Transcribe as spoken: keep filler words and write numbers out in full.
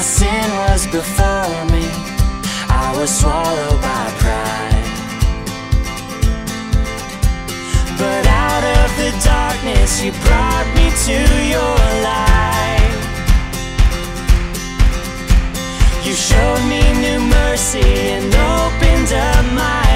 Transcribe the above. My sin was before me, I was swallowed by pride. But out of the darkness you brought me to your light. You showed me new mercy and opened up my eyes.